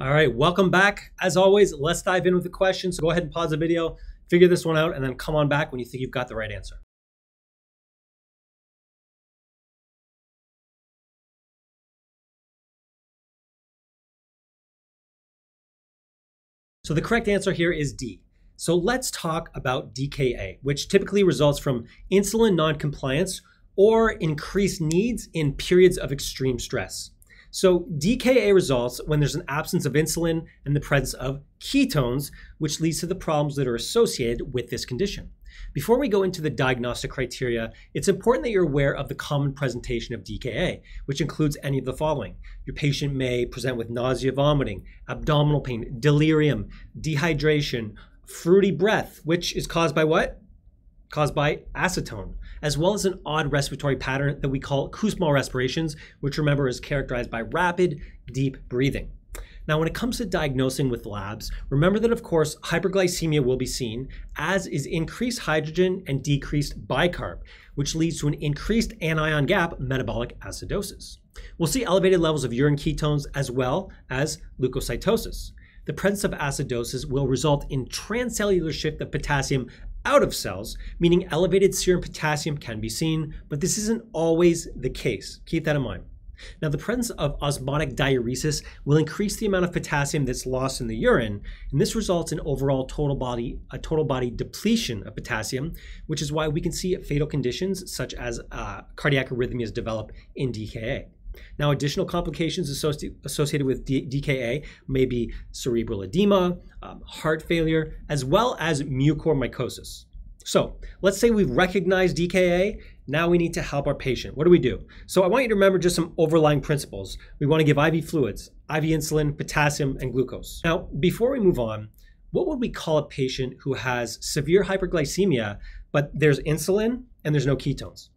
All right, welcome back. As always, let's dive in with the question. So go ahead and pause the video, figure this one out, and then come on back when you think you've got the right answer. So the correct answer here is D. So let's talk about DKA, which typically results from insulin noncompliance or increased needs in periods of extreme stress. So DKA results when there's an absence of insulin and the presence of ketones, which leads to the problems that are associated with this condition. Before we go into the diagnostic criteria, it's important that you're aware of the common presentation of DKA, which includes any of the following. Your patient may present with nausea, vomiting, abdominal pain, delirium, dehydration, fruity breath, which is caused by what? Caused by acetone, as well as an odd respiratory pattern that we call Kussmaul respirations, which remember is characterized by rapid, deep breathing. Now, when it comes to diagnosing with labs, remember that, of course, hyperglycemia will be seen, as is increased hydrogen and decreased bicarb, which leads to an increased anion gap metabolic acidosis. We'll see elevated levels of urine ketones as well as leukocytosis. The presence of acidosis will result in transcellular shift of potassium out of cells, meaning elevated serum potassium can be seen, but this isn't always the case. Keep that in mind. Now, the presence of osmotic diuresis will increase the amount of potassium that's lost in the urine, and this results in overall total body depletion of potassium, which is why we can see fatal conditions such as cardiac arrhythmias develop in DKA. Now, additional complications associated with DKA may be cerebral edema, heart failure, as well as mucormycosis. So let's say we've recognized DKA. Now we need to help our patient. What do we do? So I want you to remember just some overlying principles. We want to give IV fluids, IV insulin, potassium, and glucose. Now, before we move on, what would we call a patient who has severe hyperglycemia, but there's insulin and there's no ketones?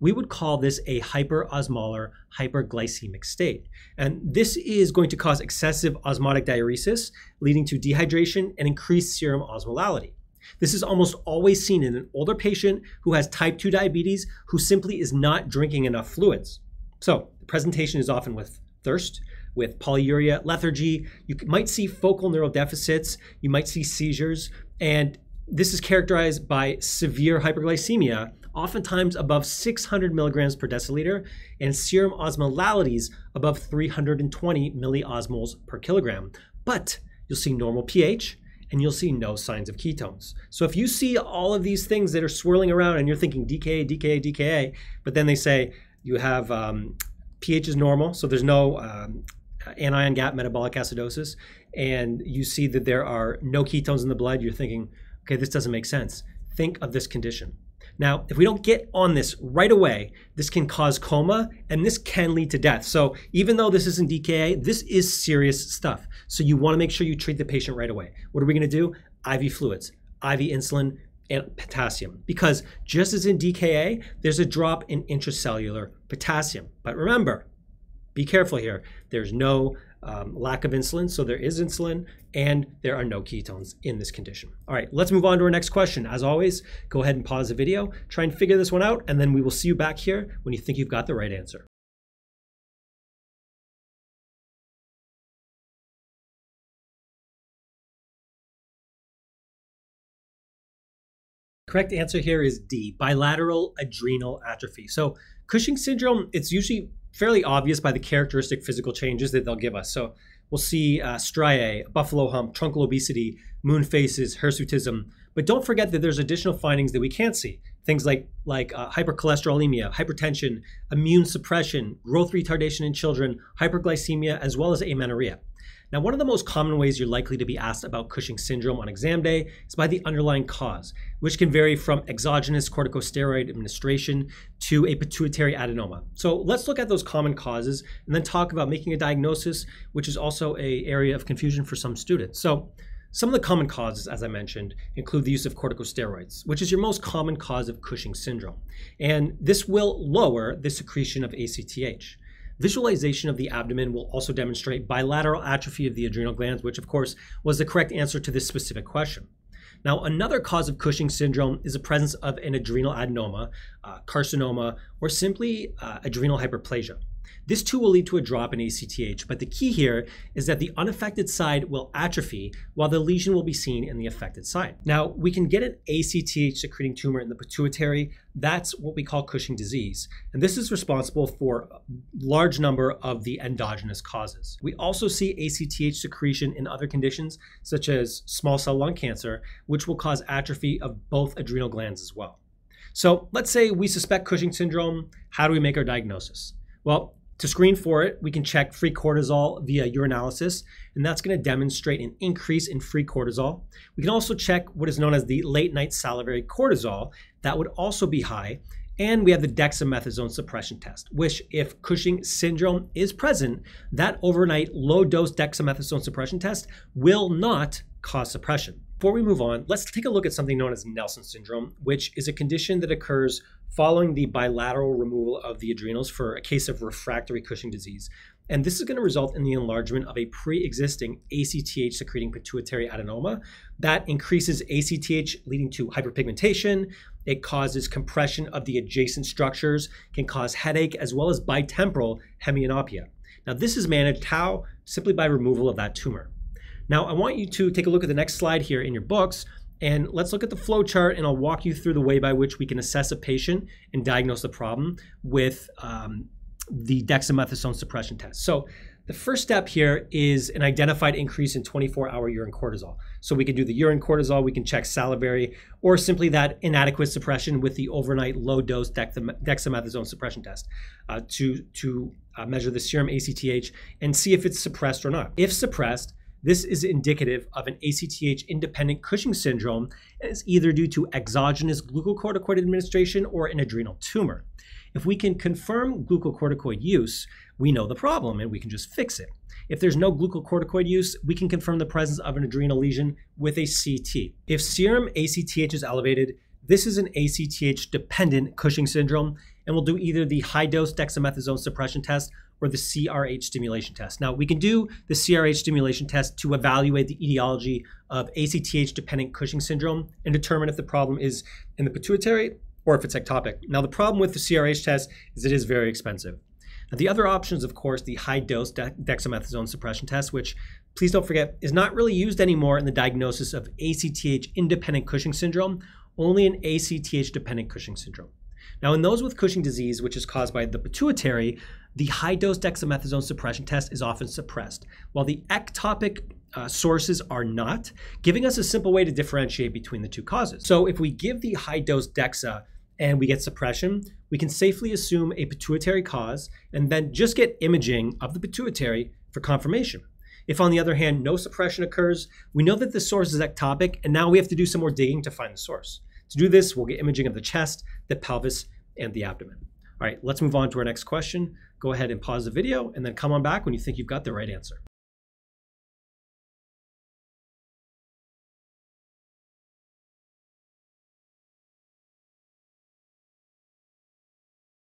We would call this a hyperosmolar hyperglycemic state. And this is going to cause excessive osmotic diuresis, leading to dehydration and increased serum osmolality. This is almost always seen in an older patient who has type 2 diabetes who simply is not drinking enough fluids. So the presentation is often with thirst, with polyuria, lethargy. You might see focal neural deficits. You might see seizures. And this is characterized by severe hyperglycemia, oftentimes above 600 milligrams per deciliter, and serum osmolalities above 320 milliosmoles per kilogram. But you'll see normal pH, and you'll see no signs of ketones. So if you see all of these things that are swirling around and you're thinking DKA, DKA, DKA, but then they say you have pH is normal, so there's no anion gap metabolic acidosis, and you see that there are no ketones in the blood, you're thinking, okay, this doesn't make sense. Think of this condition. Now, if we don't get on this right away, this can cause coma and this can lead to death. So even though this isn't DKA, this is serious stuff. So you want to make sure you treat the patient right away. What are we going to do? IV fluids, IV insulin, and potassium. Because just as in DKA, there's a drop in intracellular potassium. But remember, be careful here. There's no lack of insulin, so there is insulin, and there are no ketones in this condition. All right, let's move on to our next question. As always, go ahead and pause the video, try and figure this one out, and then we will see you back here when you think you've got the right answer. Correct answer here is D, bilateral adrenal atrophy. So Cushing syndrome, it's usually fairly obvious by the characteristic physical changes that they'll give us. So we'll see striae, buffalo hump, truncal obesity, moon faces, hirsutism. But don't forget that there's additional findings that we can't see. Things like hypercholesterolemia, hypertension, immune suppression, growth retardation in children, hyperglycemia, as well as amenorrhea. Now, one of the most common ways you're likely to be asked about Cushing syndrome on exam day is by the underlying cause, which can vary from exogenous corticosteroid administration to a pituitary adenoma. So let's look at those common causes and then talk about making a diagnosis, which is also an area of confusion for some students. So some of the common causes, as I mentioned, include the use of corticosteroids, which is your most common cause of Cushing syndrome. And this will lower the secretion of ACTH. Visualization of the abdomen will also demonstrate bilateral atrophy of the adrenal glands, which of course was the correct answer to this specific question. Now, another cause of Cushing syndrome is the presence of an adrenal adenoma, carcinoma, or simply adrenal hyperplasia. This too will lead to a drop in ACTH, but the key here is that the unaffected side will atrophy while the lesion will be seen in the affected side. Now, we can get an ACTH secreting tumor in the pituitary. That's what we call Cushing disease, and this is responsible for a large number of the endogenous causes. We also see ACTH secretion in other conditions such as small cell lung cancer, which will cause atrophy of both adrenal glands as well. So let's say we suspect Cushing syndrome. How do we make our diagnosis? Well, to screen for it, we can check free cortisol via urinalysis, and that's going to demonstrate an increase in free cortisol. We can also check what is known as the late-night salivary cortisol. That would also be high. And we have the dexamethasone suppression test, which if Cushing syndrome is present, that overnight low-dose dexamethasone suppression test will not cause suppression. Before we move on, let's take a look at something known as Nelson syndrome, which is a condition that occurs following the bilateral removal of the adrenals for a case of refractory Cushing disease. And this is going to result in the enlargement of a pre-existing ACTH secreting pituitary adenoma that increases ACTH, leading to hyperpigmentation. It causes compression of the adjacent structures, can cause headache, as well as bitemporal hemianopia. Now, this is managed how? Simply by removal of that tumor. Now, I want you to take a look at the next slide here in your books, and let's look at the flow chart, and I'll walk you through the way by which we can assess a patient and diagnose the problem with the dexamethasone suppression test. So the first step here is an identified increase in 24-hour urine cortisol. So we can do the urine cortisol, we can check salivary, or simply that inadequate suppression with the overnight low-dose dexamethasone suppression test to measure the serum ACTH and see if it's suppressed or not. If suppressed, this is indicative of an ACTH-independent Cushing syndrome and is either due to exogenous glucocorticoid administration or an adrenal tumor. If we can confirm glucocorticoid use, we know the problem and we can just fix it. If there's no glucocorticoid use, we can confirm the presence of an adrenal lesion with a CT. If serum ACTH is elevated, this is an ACTH-dependent Cushing syndrome, and we'll do either the high-dose dexamethasone suppression test or the CRH stimulation test. Now, we can do the CRH stimulation test to evaluate the etiology of ACTH-dependent Cushing syndrome and determine if the problem is in the pituitary or if it's ectopic. Now, the problem with the CRH test is it is very expensive. Now, the other option is, of course, the high-dose dexamethasone suppression test, which, please don't forget, is not really used anymore in the diagnosis of ACTH-independent Cushing syndrome, only in ACTH-dependent Cushing syndrome. Now, in those with Cushing disease, which is caused by the pituitary, the high-dose dexamethasone suppression test is often suppressed, while the ectopic sources are not, giving us a simple way to differentiate between the two causes. So if we give the high-dose dexa and we get suppression, we can safely assume a pituitary cause and then just get imaging of the pituitary for confirmation. If, on the other hand, no suppression occurs, we know that the source is ectopic, and now we have to do some more digging to find the source. To do this, we'll get imaging of the chest, the pelvis, and the abdomen. All right, let's move on to our next question. Go ahead and pause the video and then come on back when you think you've got the right answer.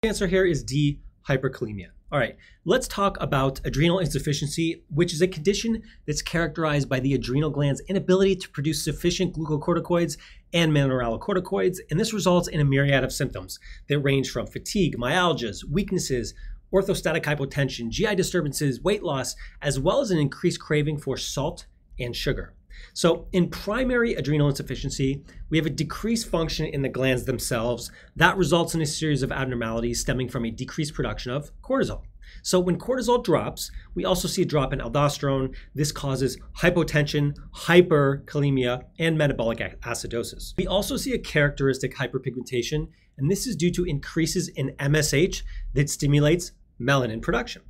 The answer here is D, hyperkalemia. All right, let's talk about adrenal insufficiency, which is a condition that's characterized by the adrenal gland's inability to produce sufficient glucocorticoids and mineralocorticoids, and this results in a myriad of symptoms that range from fatigue, myalgias, weaknesses, orthostatic hypotension, GI disturbances, weight loss, as well as an increased craving for salt and sugar. So in primary adrenal insufficiency, we have a decreased function in the glands themselves. That results in a series of abnormalities stemming from a decreased production of cortisol. So when cortisol drops, we also see a drop in aldosterone. This causes hypotension, hyperkalemia, and metabolic acidosis. We also see a characteristic hyperpigmentation, and this is due to increases in MSH that stimulates melanin production.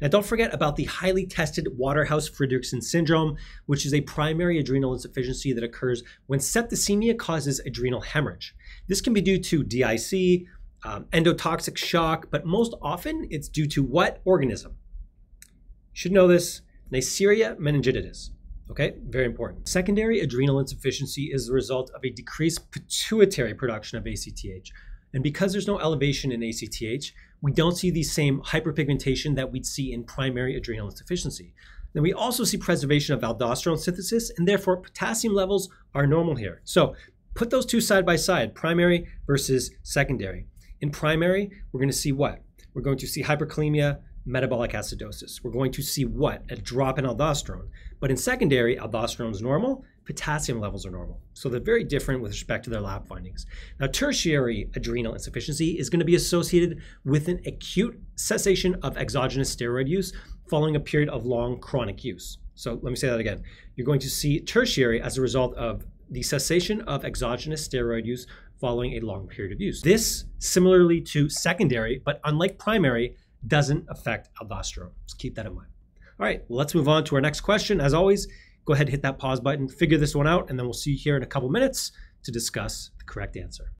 Now, don't forget about the highly tested Waterhouse-Friderichsen syndrome, which is a primary adrenal insufficiency that occurs when septicemia causes adrenal hemorrhage. This can be due to DIC, endotoxic shock, but most often it's due to what organism? You should know this, Neisseria meningitidis. Okay, very important. Secondary adrenal insufficiency is the result of a decreased pituitary production of ACTH. And because there's no elevation in ACTH, we don't see the same hyperpigmentation that we'd see in primary adrenal insufficiency. Then we also see preservation of aldosterone synthesis, and therefore potassium levels are normal here. So put those two side by side, primary versus secondary. In primary, we're going to see what? We're going to see hyperkalemia, metabolic acidosis. We're going to see what? A drop in aldosterone. But in secondary, aldosterone is normal, potassium levels are normal. So they're very different with respect to their lab findings. Now, tertiary adrenal insufficiency is going to be associated with an acute cessation of exogenous steroid use following a period of long chronic use. So let me say that again. You're going to see tertiary as a result of the cessation of exogenous steroid use following a long period of use. This, similarly to secondary, but unlike primary, doesn't affect aldosterone. Just keep that in mind. All right, let's move on to our next question. As always, go ahead and hit that pause button, figure this one out, and then we'll see you here in a couple minutes to discuss the correct answer.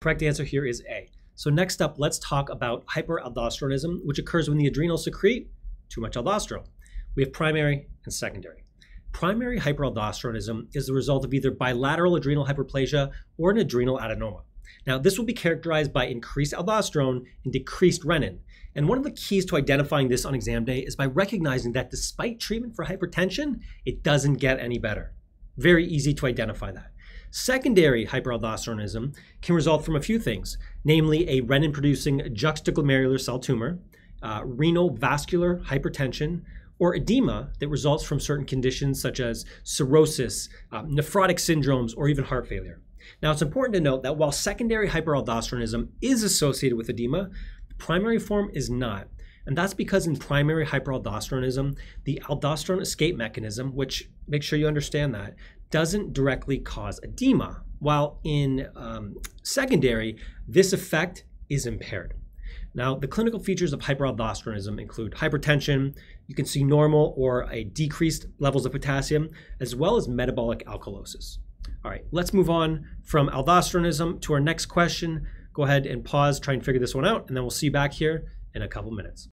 Correct answer here is A. So next up, let's talk about hyperaldosteronism, which occurs when the adrenals secrete too much aldosterone. We have primary and secondary. Primary hyperaldosteronism is the result of either bilateral adrenal hyperplasia or an adrenal adenoma. Now, this will be characterized by increased aldosterone and decreased renin. And one of the keys to identifying this on exam day is by recognizing that despite treatment for hypertension, it doesn't get any better. Very easy to identify that. Secondary hyperaldosteronism can result from a few things, namely a renin-producing juxtaglomerular cell tumor, renal vascular hypertension, or edema that results from certain conditions such as cirrhosis, nephrotic syndromes, or even heart failure. Now, it's important to note that while secondary hyperaldosteronism is associated with edema, the primary form is not. And that's because in primary hyperaldosteronism, the aldosterone escape mechanism, which, make sure you understand that, doesn't directly cause edema, while in secondary, this effect is impaired. Now, the clinical features of hyperaldosteronism include hypertension, you can see normal or a decreased levels of potassium, as well as metabolic alkalosis. All right, let's move on from aldosteronism to our next question. Go ahead and pause, try and figure this one out, and then we'll see you back here in a couple minutes.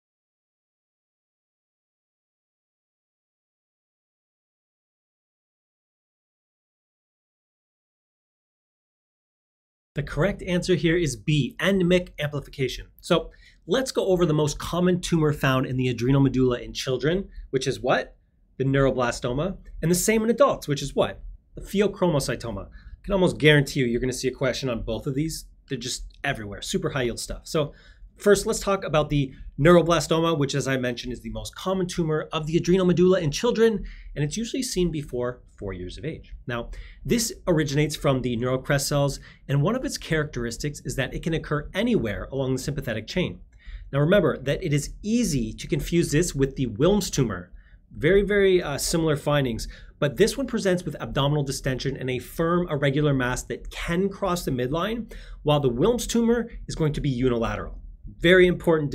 The correct answer here is B, endemic amplification. So let's go over the most common tumor found in the adrenal medulla in children, which is what? The neuroblastoma, and the same in adults, which is what? The pheochromocytoma. I can almost guarantee you're going to see a question on both of these. They're just everywhere, super high yield stuff. So first, let's talk about the neuroblastoma, which, as I mentioned, is the most common tumor of the adrenal medulla in children, and it's usually seen before 4 years of age. Now, this originates from the neurocrest cells, and one of its characteristics is that it can occur anywhere along the sympathetic chain. Now, remember that it is easy to confuse this with the Wilms tumor. Very, very similar findings, but this one presents with abdominal distension and a firm, irregular mass that can cross the midline, while the Wilms tumor is going to be unilateral. Very important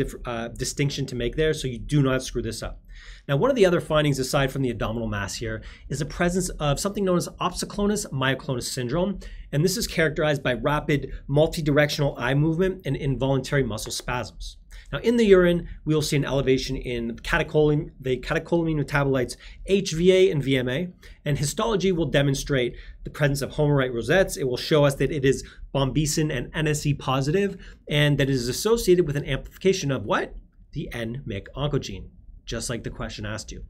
distinction to make there, so you do not screw this up. Now, one of the other findings aside from the abdominal mass here is the presence of something known as opsoclonus-myoclonus syndrome, and this is characterized by rapid multidirectional eye movement and involuntary muscle spasms. Now, in the urine, we will see an elevation in the catecholamine metabolites HVA and VMA, and histology will demonstrate the presence of homerite rosettes. It will show us that it is bombesin and NSE positive, and that it is associated with an amplification of what? The N-MYC oncogene, just like the question asked you.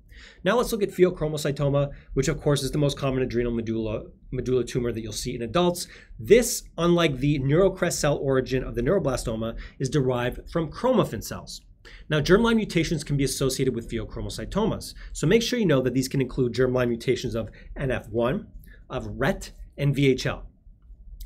Now let's look at pheochromocytoma, which of course is the most common adrenal medulla tumor that you'll see in adults. This, unlike the neurocrest cell origin of the neuroblastoma, is derived from chromaffin cells. Now, germline mutations can be associated with pheochromocytomas, so make sure you know that these can include germline mutations of NF1, of RET, and VHL.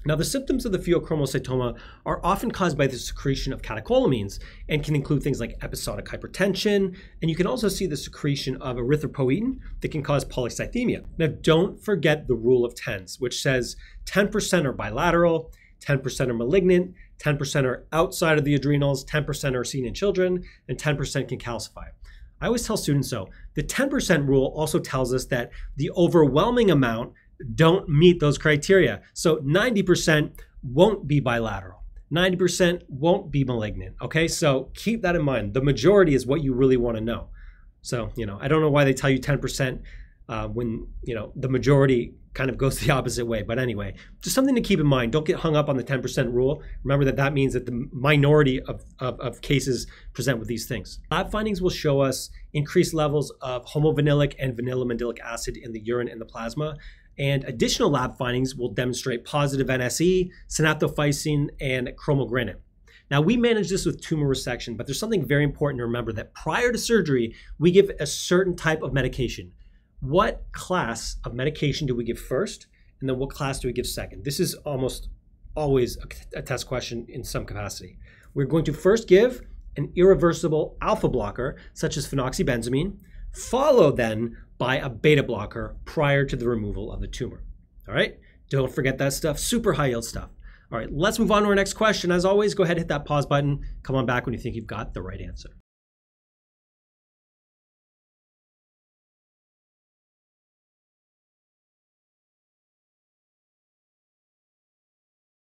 Now, the symptoms of the pheochromocytoma are often caused by the secretion of catecholamines and can include things like episodic hypertension, and you can also see the secretion of erythropoietin that can cause polycythemia. Now, don't forget the rule of tens, which says 10% are bilateral, 10% are malignant, 10% are outside of the adrenals, 10% are seen in children, and 10% can calcify. I always tell students, though, the 10% rule also tells us that the overwhelming amount don't meet those criteria. So 90% won't be bilateral. 90% won't be malignant. Okay, so keep that in mind. The majority is what you really want to know. So, you know, I don't know why they tell you 10% when, you know, the majority kind of goes the opposite way. But anyway, just something to keep in mind. Don't get hung up on the 10% rule. Remember that that means that the minority of cases present with these things. Lab findings will show us increased levels of homovinylic and vanilla mandelic acid in the urine and the plasma, and additional lab findings will demonstrate positive NSE, synaptophysin, and chromogranin. Now, we manage this with tumor resection, but there's something very important to remember that prior to surgery, we give a certain type of medication. What class of medication do we give first, and then what class do we give second? This is almost always a test question in some capacity. We're going to first give an irreversible alpha blocker, such as phenoxybenzamine, followed then by a beta blocker prior to the removal of the tumor. All right, don't forget that stuff, super high yield stuff. All right, let's move on to our next question. As always, go ahead, hit that pause button. Come on back when you think you've got the right answer.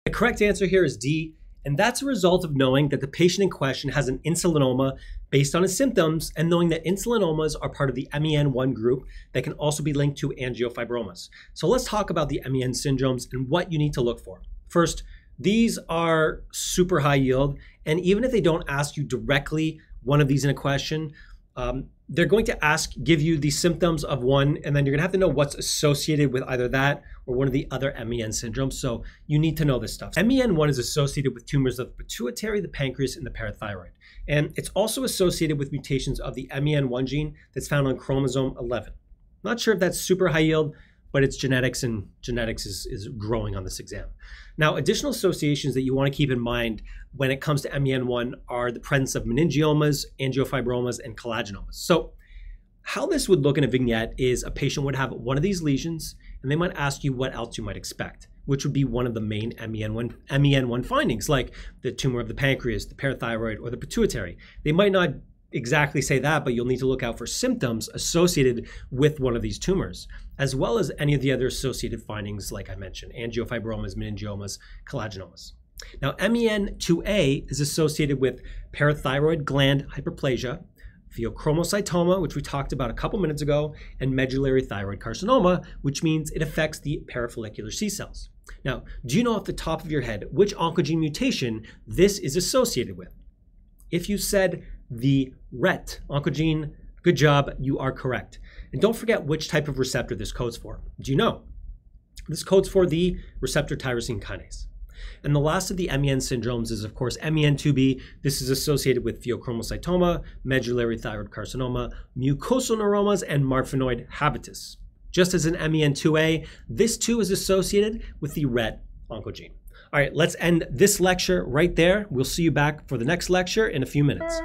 The correct answer here is D, and that's a result of knowing that the patient in question has an insulinoma based on his symptoms and knowing that insulinomas are part of the MEN1 group that can also be linked to angiofibromas. So let's talk about the MEN syndromes and what you need to look for. First, these are super high yield, and even if they don't ask you directly one of these in a question, they're going to give you the symptoms of one, and then you're gonna have to know what's associated with either that or one of the other MEN syndromes, so you need to know this stuff. MEN1 is associated with tumors of the pituitary, the pancreas, and the parathyroid. And it's also associated with mutations of the MEN1 gene that's found on chromosome 11. Not sure if that's super high yield, but it's genetics, and genetics is growing on this exam. Now, additional associations that you want to keep in mind when it comes to MEN1 are the presence of meningiomas, angiofibromas, and collagenomas. So how this would look in a vignette is a patient would have one of these lesions, and they might ask you what else you might expect, which would be one of the main MEN1 findings, like the tumor of the pancreas, the parathyroid, or the pituitary. They might not exactly say that, but you'll need to look out for symptoms associated with one of these tumors, as well as any of the other associated findings like I mentioned, angiofibromas, meningiomas, collagenomas. Now, MEN2A is associated with parathyroid gland hyperplasia, pheochromocytoma, which we talked about a couple minutes ago, and medullary thyroid carcinoma, which means it affects the parafollicular C cells. Now, do you know off the top of your head which oncogene mutation this is associated with? If you said the RET oncogene, good job, you are correct. And don't forget which type of receptor this codes for. Do you know? This codes for the receptor tyrosine kinase. And the last of the MEN syndromes is, of course, MEN2B. This is associated with pheochromocytoma, medullary thyroid carcinoma, mucosal neuromas, and marfanoid habitus. Just as in MEN2A, this too is associated with the RET oncogene. All right, let's end this lecture right there. We'll see you back for the next lecture in a few minutes.